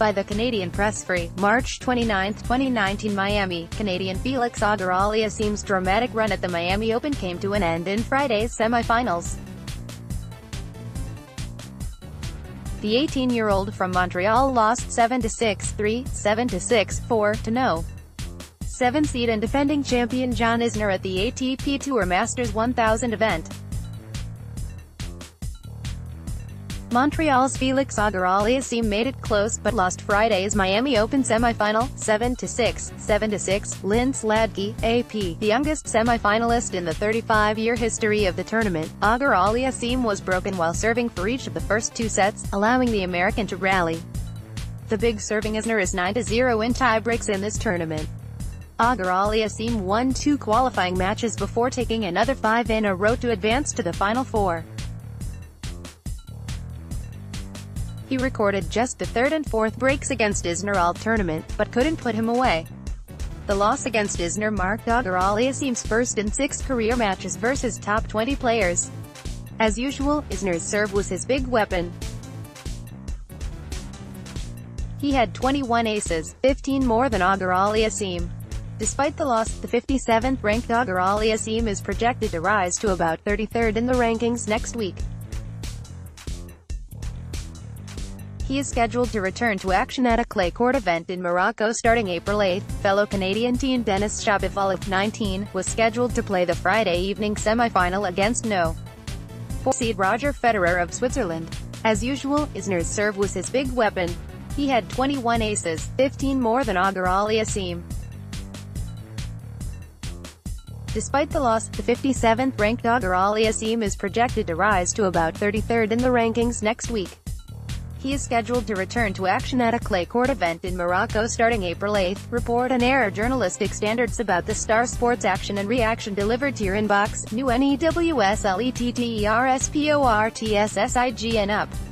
by the Canadian press free, March 29, 2019 Miami, Canadian Felix Auger-Aliassime's dramatic run at the Miami Open came to an end in Friday's semi-finals. The 18-year-old from Montreal lost 7-6, 3, 7-6, 4, to no. 7-seed and defending champion John Isner at the ATP Tour Masters 1000 event. Montreal's Felix Auger-Aliassime made it close but lost Friday's Miami Open semi-final, 7-6, 7-6, Lynn Sladky, AP, the youngest semi-finalist in the 35-year history of the tournament. Auger-Aliassime was broken while serving for each of the first two sets, allowing the American to rally. The big serving Isner is 9-0 in tiebreaks in this tournament. Auger-Aliassime won 2 qualifying matches before taking another 5 in a row to advance to the Final Four. He recorded just the third and fourth breaks against Isner all tournament, but couldn't put him away. The loss against Isner marked Auger-Aliassime's first in 6 career matches versus top 20 players. As usual, Isner's serve was his big weapon. He had 21 aces, 15 more than Auger-Aliassime. Despite the loss, the 57th-ranked Auger-Aliassime is projected to rise to about 33rd in the rankings next week. He is scheduled to return to action at a clay court event in Morocco starting April 8. Fellow Canadian teen Dennis Shapovalov, 19, was scheduled to play the Friday evening semi-final against no. 4-seed Roger Federer of Switzerland. As usual, Isner's serve was his big weapon. He had 21 aces, 15 more than Auger-Aliassime. Despite the loss, the 57th-ranked Auger-Aliassime is projected to rise to about 33rd in the rankings next week. He is scheduled to return to action at a clay court event in Morocco starting April 8, report and air journalistic standards about the Star Sports action and reaction delivered to your inbox, new NEWSLETTERSPORTSSIGN UP.